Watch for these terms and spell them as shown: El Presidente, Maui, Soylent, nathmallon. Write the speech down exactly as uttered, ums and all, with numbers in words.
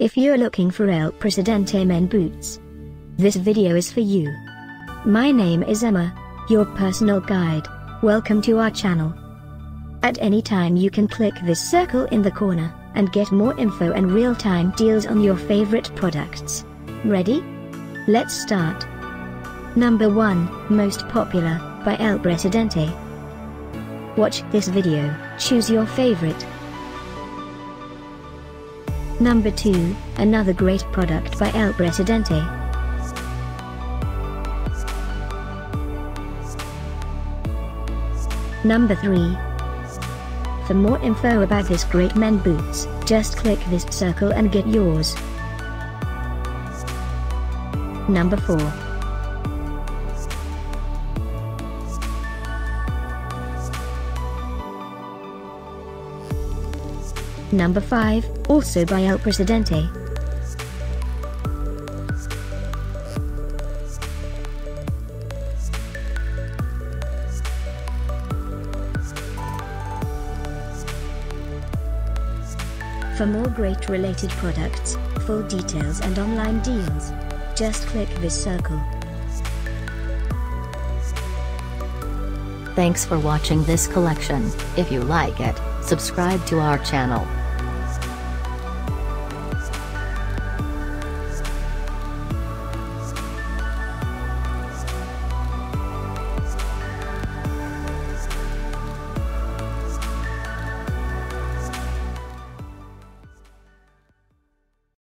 If you're looking for El Presidente men boots, this video is for you. My name is Emma, your personal guide. Welcome to our channel. At any time you can click this circle in the corner, and get more info and real-time deals on your favorite products. Ready? Let's start. Number one, Most Popular, by El Presidente. Watch this video, choose your favorite. Number two, Another Great Product by El Presidente. Number three. For more info about this great men boots, just click this circle and get yours. Number four. Number five, also by El Presidente. For more great related products, full details and online deals, just click this circle. Thanks for watching this collection. If you like it, subscribe to our channel.